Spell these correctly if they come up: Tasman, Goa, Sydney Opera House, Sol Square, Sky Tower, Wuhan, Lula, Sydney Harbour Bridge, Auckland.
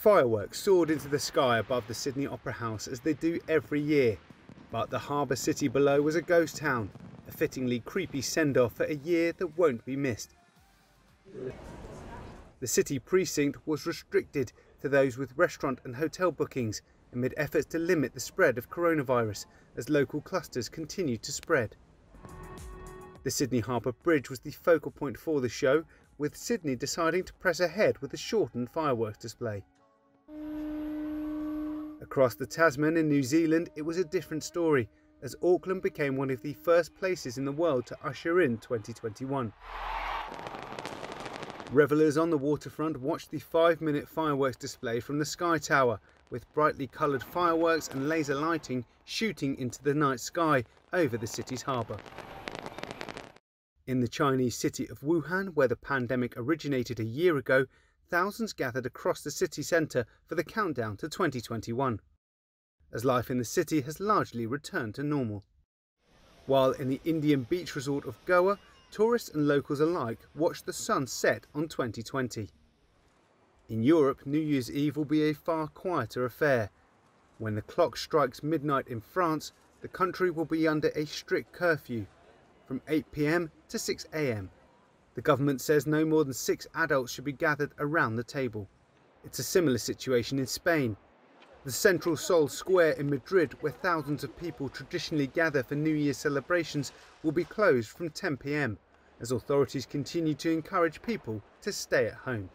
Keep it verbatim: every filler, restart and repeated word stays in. Fireworks soared into the sky above the Sydney Opera House as they do every year, but the harbour city below was a ghost town, a fittingly creepy send-off for a year that won't be missed. The city precinct was restricted to those with restaurant and hotel bookings amid efforts to limit the spread of coronavirus as local clusters continued to spread. The Sydney Harbour Bridge was the focal point for the show, with Sydney deciding to press ahead with a shortened fireworks display. Across the Tasman in New Zealand, it was a different story, as Auckland became one of the first places in the world to usher in twenty twenty-one. Revellers on the waterfront watched the five-minute fireworks display from the Sky Tower, with brightly coloured fireworks and laser lighting shooting into the night sky over the city's harbour. In the Chinese city of Wuhan, where the pandemic originated a year ago, thousands gathered across the city centre for the countdown to twenty twenty-one, as life in the city has largely returned to normal. While in the Indian beach resort of Goa, tourists and locals alike watched the sun set on twenty twenty. In Europe, New Year's Eve will be a far quieter affair. When the clock strikes midnight in France, the country will be under a strict curfew, from eight p m to six a m. The government says no more than six adults should be gathered around the table. It's a similar situation in Spain. The central Sol Square in Madrid, where thousands of people traditionally gather for New Year's celebrations, will be closed from ten p m as authorities continue to encourage people to stay at home.